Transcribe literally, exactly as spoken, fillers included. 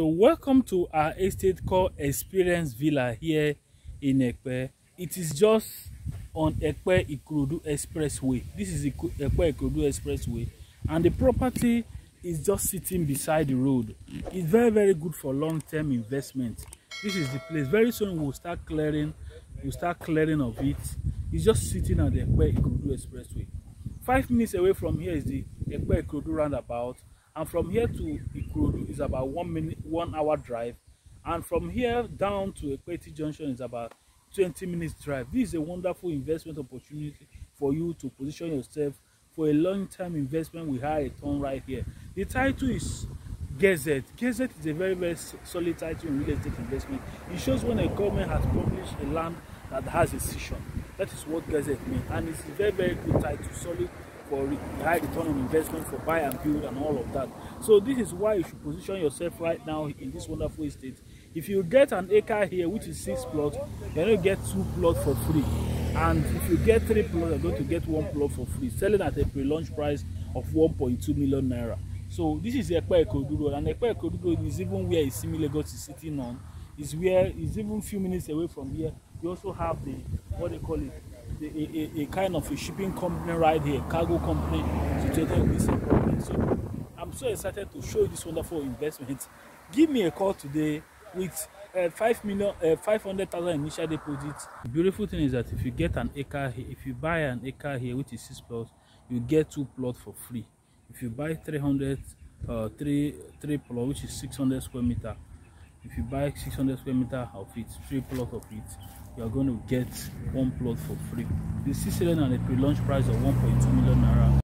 So welcome to our estate called Experience Villa here in Epe. It is just on Epe Ikorodu Expressway. This is Epe Ikorodu Expressway, and the property is just sitting beside the road. It's very very good for long-term investment. This is the place. Very soon we'll start clearing. We'll start clearing of it. It's just sitting on the Epe Ikorodu Expressway. Five minutes away from here is the Epe Ikorodu Roundabout, and from here to Ikorodu is about one minute, one hour drive, and from here down to Ekpeti Junction is about twenty minutes drive. This is a wonderful investment opportunity for you to position yourself for a long-term investment with high return right here. The title is Gazette. Gazette is a very very solid title in real estate investment. It shows when a government has published a land that has a session. That is what Gazette means, and it's a very very good title, solid for high return on investment, for buy and build and all of that. So this is why you should position yourself right now in this wonderful estate. If you get an acre here, which is six plots, you're going to get two plots for free. And if you get three plots, you're going to get one plot for free, selling at a pre-launch price of one point two million naira. So this is Epe Ikorodu Road, and Epe Ikorodu Road is even where Isimi Lagos is sitting on. Is where is even few minutes away from here. You also have the what they call it. A, a, a kind of a shipping company right here, cargo company situated in this apartment. So I'm so excited to show you this wonderful investment. Give me a call today with uh, five million, uh, five hundred thousand initial deposit. The beautiful thing is that if you get an acre here, if you buy an acre here, which is six plots, you get two plots for free. If you buy three hundred, uh, three three plots, which is six hundred square meter, if you buy six hundred square meter of it, three plots of it, you are going to get one plot for free. This is selling at a pre-launch price of one point two million naira.